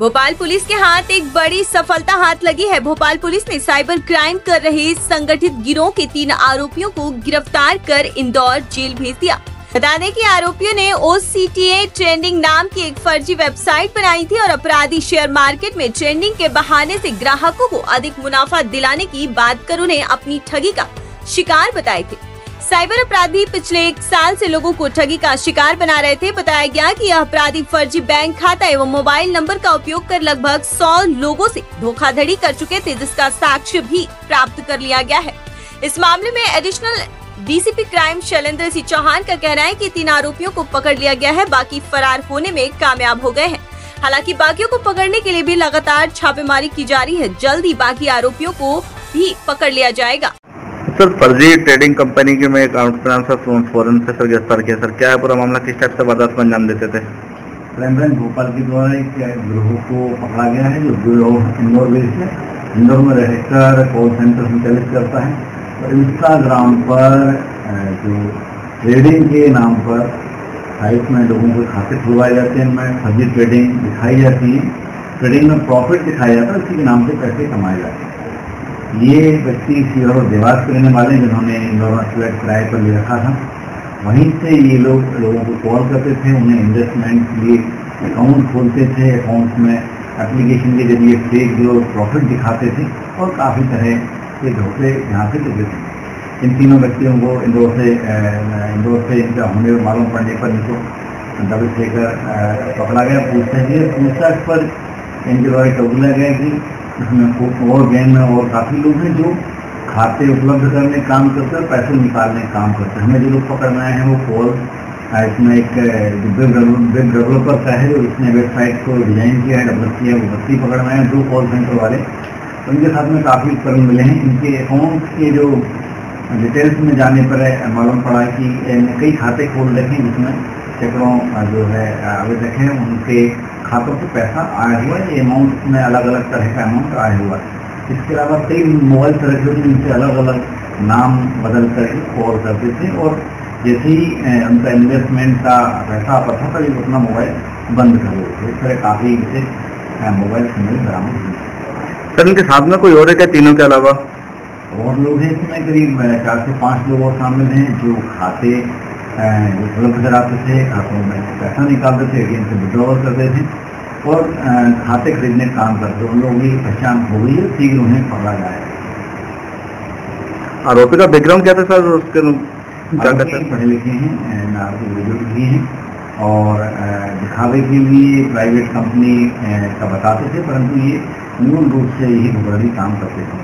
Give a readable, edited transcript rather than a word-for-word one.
Bhopal police के हाथ एक बड़ी सफलता हाथ लगी है। भोपाल पुलिस ने साइबर क्राइम कर रहे संगठित गिरोह के 3 आरोपियों को गिरफ्तार कर इंदौर जेल भेज दिया। बता दें कि आरोपियों ने OCTA ट्रेडिंग नाम की एक फर्जी वेबसाइट बनाई थी और अपराधी शेयर मार्केट में ट्रेडिंग के बहाने से ग्राहकों को अधिक मुनाफा दिलाने की बात कर उन्हें अपनी ठगी का शिकार बताए थे। साइबर अपराधी पिछले 1 साल से लोगों को ठगी का शिकार बना रहे थे। बताया गया कि यह अपराधी फर्जी बैंक खाता एवं मोबाइल नंबर का उपयोग कर लगभग 100 लोगों से धोखाधड़ी कर चुके थे, जिसका साक्ष्य भी प्राप्त कर लिया गया है। इस मामले में additional DCP crime Shailendra Singh Chauhan का कहना है कि 3 आरोपियों को पकड़ लिया गया है, बाकी फरार होने में कामयाब हो गए हैं। हालांकि बाकियों को पकड़ने के लिए भी लगातार छापेमारी की जा रही है। जल्द ही बाकी आरोपियों को भी पकड़ लिया जाएगा। सर, फर्जी ट्रेडिंग कंपनी के में अकाउंट फॉरन से सर गिरफ्तार किया। सर, क्या है पूरा मामला, किस टाइप से वारदात को अंजाम देते थे? क्राइम ब्रांच भोपाल के द्वारा एक गिरोह को पकड़ा गया है जो गिरोह इंदौर बेस है। इंदौर में रहकर कॉल सेंटर संचालित करता है और इंस्टाग्राम पर जो ट्रेडिंग के नाम पर साइट में लोगों को खाते खुलवाए जाते हैं। इनमें फर्जी ट्रेडिंग दिखाई जाती है, ट्रेडिंग में प्रॉफिट दिखाया जाता है, उसी के नाम से पैसे कमाए जाते हैं। ये व्यक्ति सीधा देवास के रहने वाले, जिन्होंने इंदौर में फ्लैट किराए पर ले रखा था, वहीं से ये लोगों को कॉल करते थे, उन्हें इन्वेस्टमेंट के लिए अकाउंट खोलते थे। अकाउंट में एप्लीकेशन के जरिए फेक जो प्रॉफिट दिखाते थे और काफ़ी तरह के धोखे यहाँ से देते थे। इन तीनों व्यक्तियों को इंदौर से इनका होने मालूम पड़ने पर इनको दबिश देकर पकड़ा गया। पूछताछ पर इनके द्वारा टोकला गया कि इसमें और गैंग में और काफ़ी लोग हैं जो खाते उपलब्ध करने काम करते हैं, पैसे निकालने काम करते हैं। हमें जो लोग पकड़ना है वो कॉल, इसमें एक वेब डेवलपर का है जो इसने वेबसाइट को डिजाइन किया है, डेवलप किया है, वो व्यक्ति पकड़ना है। 2 कॉल सेंटर वाले, तो इनके साथ में काफ़ी उपकरण मिले हैं। इनके अकाउंट के जो डिटेल्स में जाने पर मालूम पड़ा कि कई खाते खोल रखे जिसमें सैकड़ों जो है आवेदक हैं, उनके खातों से पैसा आया हुआ है। ये अमाउंट में अलग अलग तरह का अमाउंट आया हुआ है। इसके अलावा कई मोबाइल सर्विस में इनसे अलग अलग नाम बदल करके कॉल करते थे और जैसे ही उनका इन्वेस्टमेंट का पैसा पता चला तो अपना मोबाइल बंद कर देते थे। इस तरह काफ़ी इनसे मोबाइल सिग्नल बरामद हुए। सर, इनके साथ में कोई और है क्या? तीनों के अलावा और लोग हैं इसमें, करीब 4 से 5 लोग और शामिल हैं जो खाते उपलब्ध कराते थे, खातों में पैसा निकालते थे, इनसे विड्रॉवल करते थे और खाते खरीदने का काम करते थे। उन लोगों की पहचान हो गई है, शीघ्र उन्हें पकड़ा जाएगा। आरोपी का बैकग्राउंड क्या था सर? उसके पढ़े लिखे हैं, बुजुर्ग भी हैं और दिखावे के लिए प्राइवेट कंपनी का बताते थे, परंतु ये मूल रूप से यही भुगतानी काम करते थे।